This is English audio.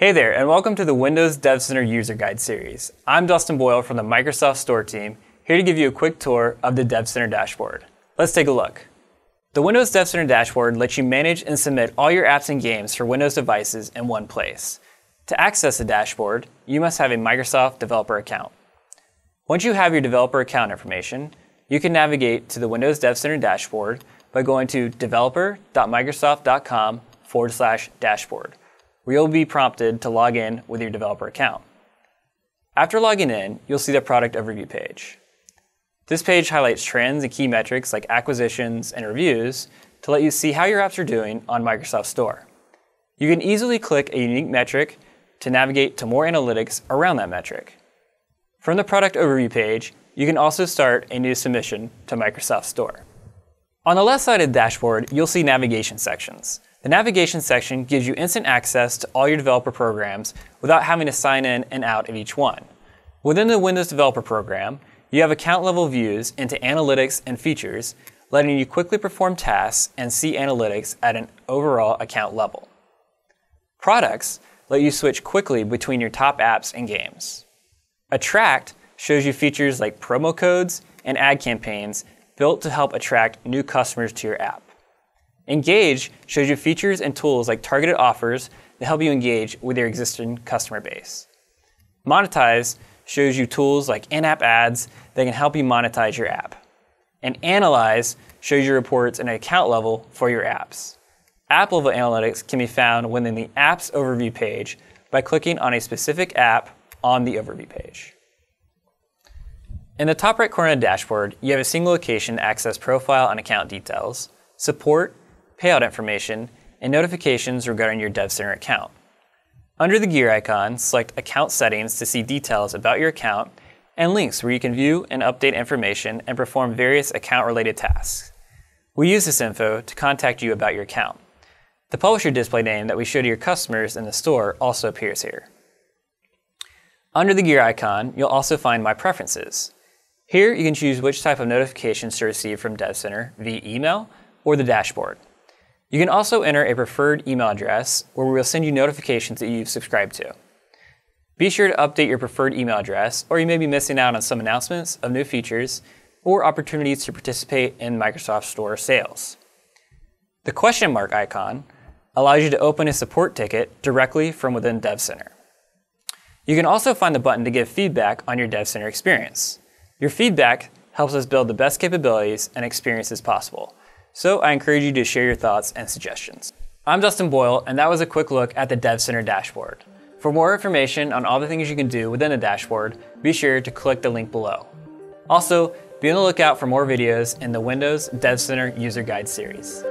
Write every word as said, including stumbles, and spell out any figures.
Hey there, and welcome to the Windows Dev Center User Guide series. I'm Dustin Boyle from the Microsoft Store team, here to give you a quick tour of the Dev Center dashboard. Let's take a look. The Windows Dev Center dashboard lets you manage and submit all your apps and games for Windows devices in one place. To access the dashboard, you must have a Microsoft Developer account. Once you have your Developer account information, you can navigate to the Windows Dev Center dashboard by going to developer.microsoft.com forward slash dashboard. Where you'll be prompted to log in with your developer account. After logging in, you'll see the product overview page. This page highlights trends and key metrics like acquisitions and reviews to let you see how your apps are doing on Microsoft Store. You can easily click a unique metric to navigate to more analytics around that metric. From the product overview page, you can also start a new submission to Microsoft Store. On the left side of the dashboard, you'll see navigation sections. The navigation section gives you instant access to all your developer programs without having to sign in and out of each one. Within the Windows Developer program, you have account level views into analytics and features, letting you quickly perform tasks and see analytics at an overall account level. Products let you switch quickly between your top apps and games. Attract shows you features like promo codes and ad campaigns built to help attract new customers to your app. Engage shows you features and tools like targeted offers that help you engage with your existing customer base. Monetize shows you tools like in-app ads that can help you monetize your app. And Analyze shows you reports at an account level for your apps. App level analytics can be found within the Apps Overview page by clicking on a specific app on the Overview page. In the top right corner of the dashboard, you have a single location to access profile and account details, support, payout information, and notifications regarding your Dev Center account. Under the gear icon, select Account Settings to see details about your account and links where you can view and update information and perform various account-related tasks. We use this info to contact you about your account. The publisher display name that we show to your customers in the store also appears here. Under the gear icon, you'll also find My Preferences. Here, you can choose which type of notifications to receive from Dev Center via email or the dashboard. You can also enter a preferred email address where we will send you notifications that you've subscribed to. Be sure to update your preferred email address or you may be missing out on some announcements of new features or opportunities to participate in Microsoft Store sales. The question mark icon allows you to open a support ticket directly from within Dev Center. You can also find the button to give feedback on your Dev Center experience. Your feedback helps us build the best capabilities and experiences possible. So I encourage you to share your thoughts and suggestions. I'm Dustin Boyle, and that was a quick look at the Dev Center dashboard. For more information on all the things you can do within the dashboard, be sure to click the link below. Also, be on the lookout for more videos in the Windows Dev Center User Guide series.